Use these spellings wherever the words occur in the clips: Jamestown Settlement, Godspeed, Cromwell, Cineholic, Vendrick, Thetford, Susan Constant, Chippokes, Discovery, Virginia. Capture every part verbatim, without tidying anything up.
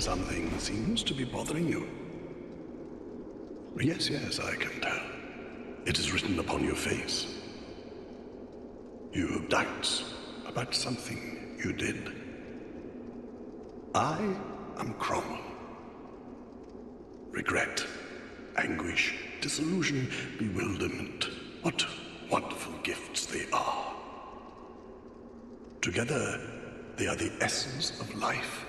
Something seems to be bothering you. Yes, yes, I can tell. It is written upon your face. You have doubts about something you did. I am Cromwell. Regret, anguish, disillusion, bewilderment. What wonderful gifts they are. Together, they are the essence of life.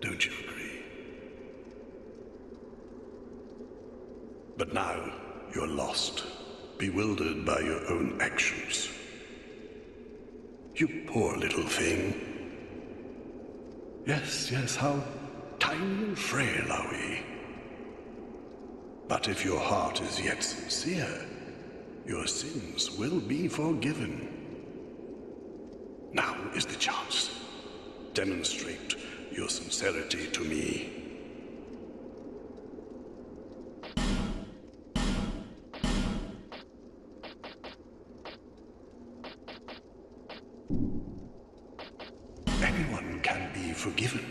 Don't you agree? But now, you're lost, bewildered by your own actions. You poor little thing. Yes, yes, how tiny and frail are we. But if your heart is yet sincere, your sins will be forgiven. Now is the chance. Demonstrate your sincerity to me. Anyone can be forgiven,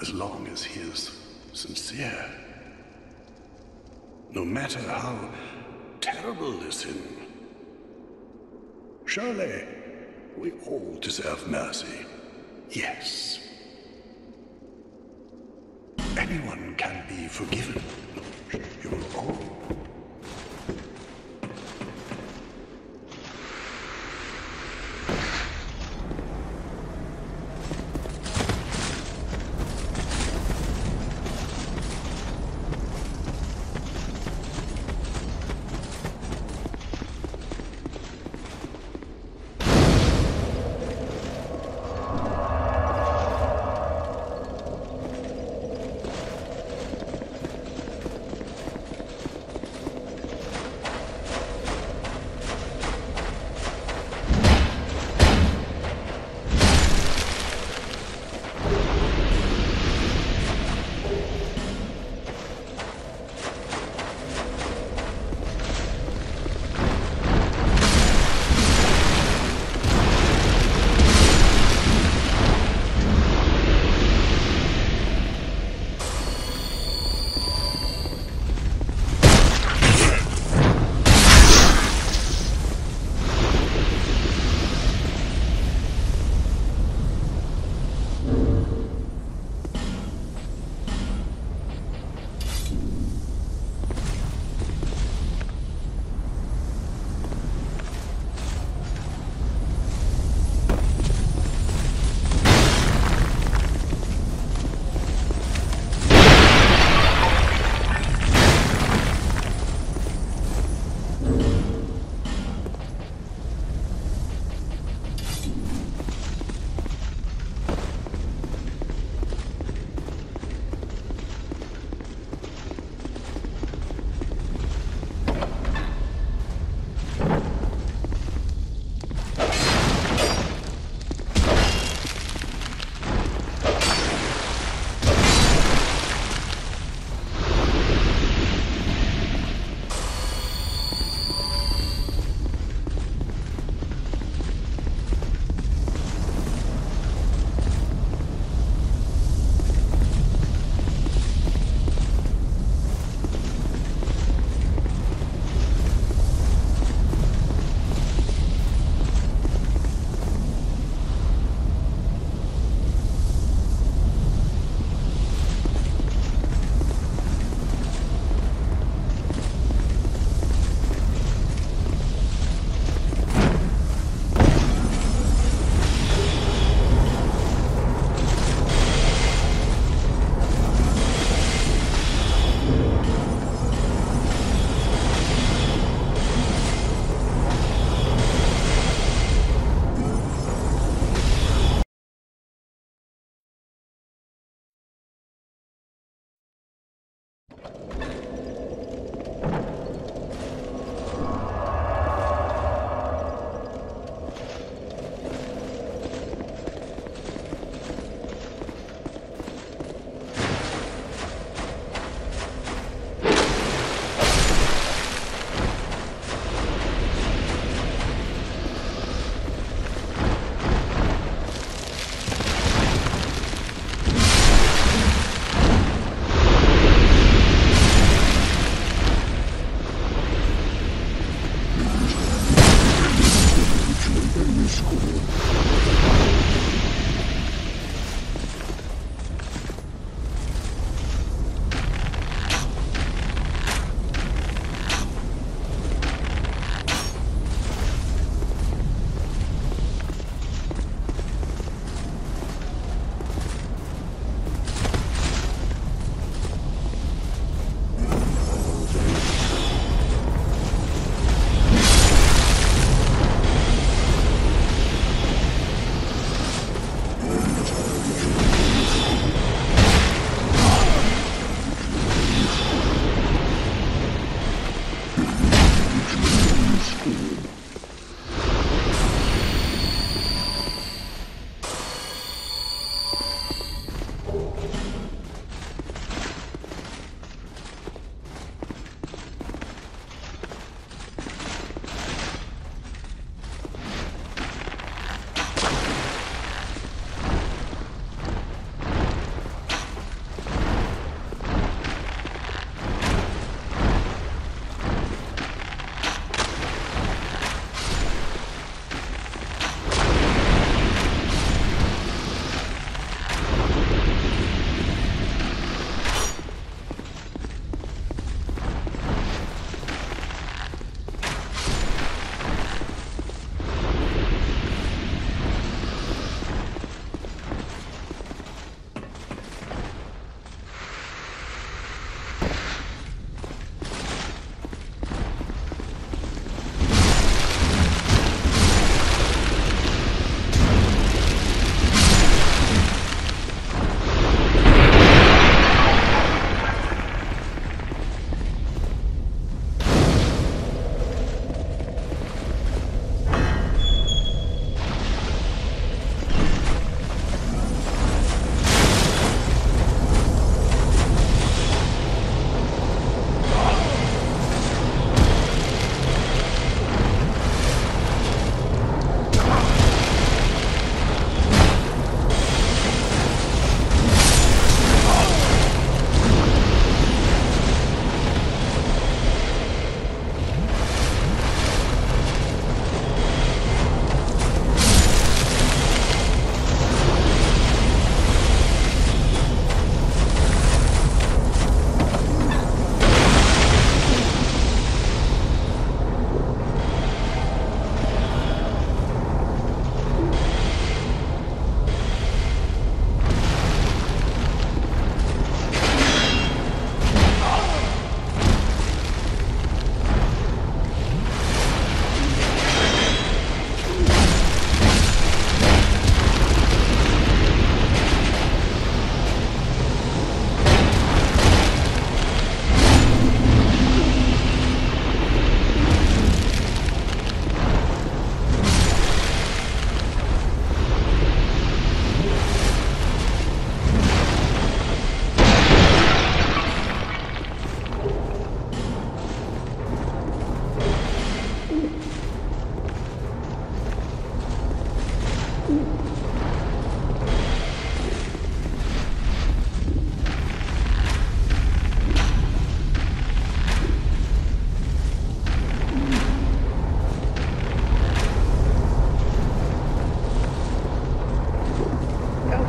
as long as he is sincere. No matter how terrible the sin. Surely, we all deserve mercy. Yes. Anyone can be forgiven. You will all.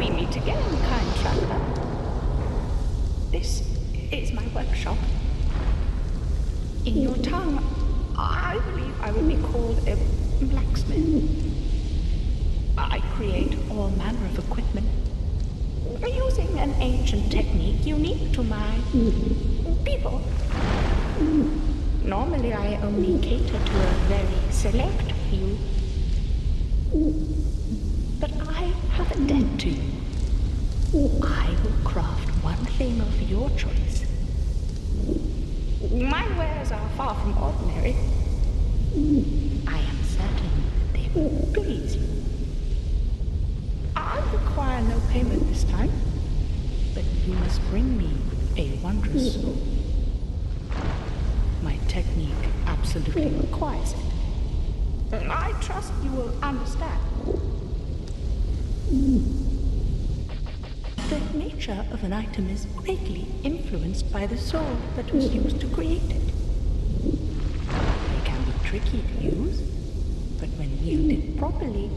we meet again, kind traveler. This is my workshop. In your tongue, I believe I would be called a blacksmith. I create all manner of equipment, using an ancient technique unique to my people. Normally I only cater to a very select few. But I have a debt to you. I will craft one thing of your choice. My wares are far from ordinary. I am certain they will please you. I require no payment this time, but you must bring me a wondrous soul. My technique absolutely requires it. I trust you will understand. The nature of an item is greatly influenced by the soul that was used to create it. They can be tricky to use, but when wielded properly,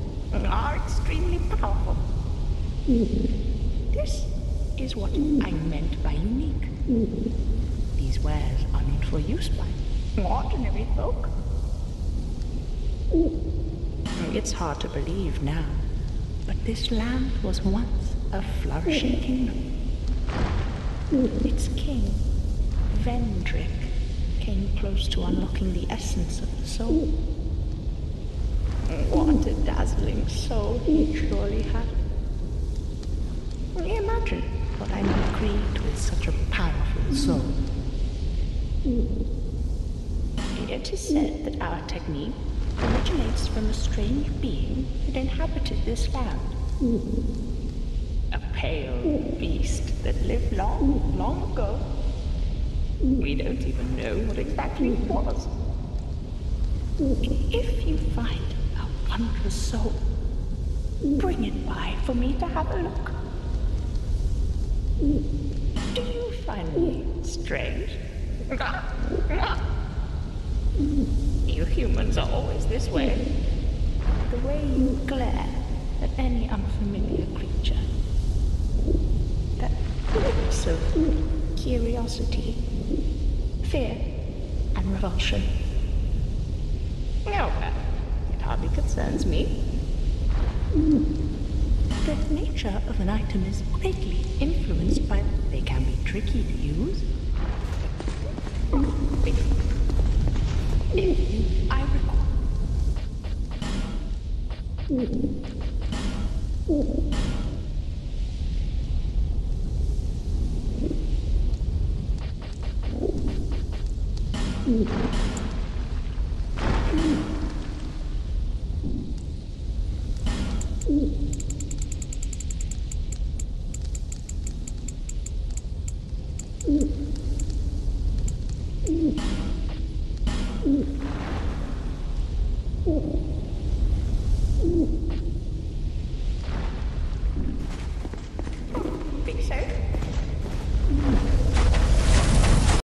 are extremely powerful. This is what I meant by unique. These wares are not for use by ordinary folk. It's hard to believe now, but this land was once a flourishing kingdom. Its king, Vendrick, came close to unlocking the essence of the soul. What a dazzling soul he surely had. Imagine what I might create with such a powerful soul. It is said that our technique originates from a strange being that inhabited this land. A pale beast that lived long, long ago. We don't even know what exactly it was. If you find a wondrous soul, bring it by for me to have a look. Do you find me strange? You humans are always this way. The way you glare at any unfamiliar creature. That glimpse of curiosity, fear, and revulsion. No, well, it hardly concerns me. The nature of an item is greatly influenced by... They can be tricky to use. If you... I recall... Mm-hmm.